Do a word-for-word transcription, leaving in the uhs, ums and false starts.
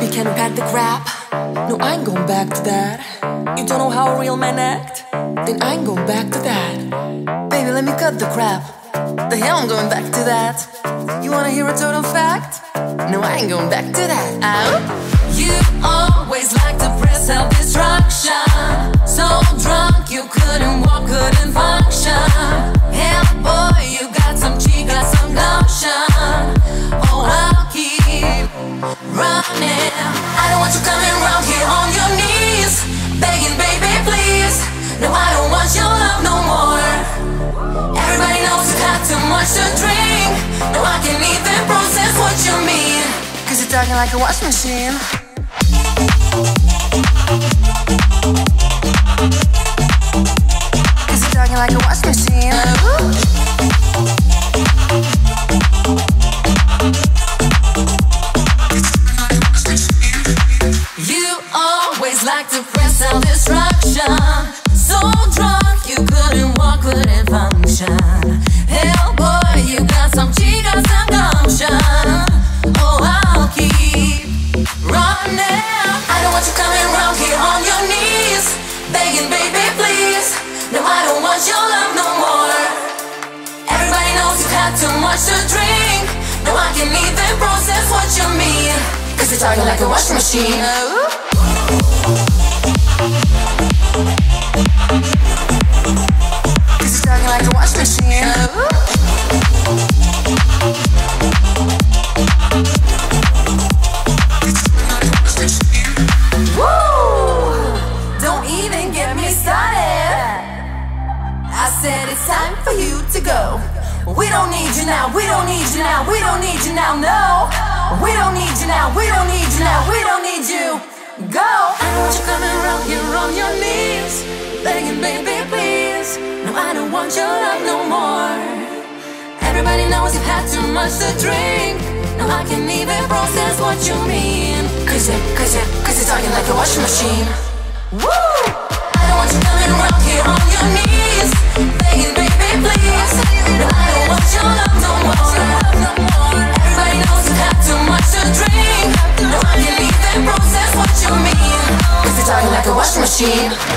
Baby, can you pack the crap? No, I ain't going back to that. You don't know how a real man act? Then I ain't going back to that. Baby, let me cut the crap. The hell I'm going back to that. You wanna hear a total fact? No, I ain't going back to that. Ow. You always like to press self-destruction. So drunk you couldn't walk, couldn't function. Hell boy, you got some cheek, got some notion. Oh, I'll keep running. I don't want you coming around here on your knees, begging, baby, please. No, I don't want your love no more. Everybody knows you got too much to drink. No, I can't even process what you mean, 'cause you're talking like a washing machine. Cause you're talking like a washing machine. Ooh. You always like to press self-destruction. So drunk you couldn't walk, couldn't function. Hell boy, you got some cheek, got some gumption. Oh, I'll keep running. I don't want you coming around here on your knees, begging, baby, please. No, I don't want your love no more. Everybody knows you had too much to drink. No, I can't even process what you mean, 'cause you're talking like a washing machine. Ooh. 'Cause you're talking like a washing machine. Time for you to go. We don't need you now, we don't need you now, we don't need you now, no. We don't need you now, we don't need you now, we don't need you. Go! I don't want you coming around here on your knees, begging, baby, please. No, I don't want your love no more. Everybody knows you've had too much to drink. No, I can't even process what you mean. 'Cause you're, 'cause you're, 'cause you're talking like a washing machine. Woo! I don't want you coming around here on your knees, begging, baby, please. I don't want your love no more. Everybody knows you have too much to drink. No, I can't even process what you mean, 'cause you're talking like a washing machine.